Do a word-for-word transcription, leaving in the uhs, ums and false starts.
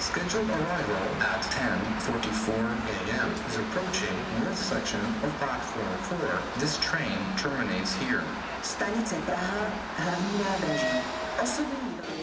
Scheduled arrival at ten forty-four a m is approaching north section of platform four. This train terminates here. Stanice Praha, hlavní nádraží. Osobní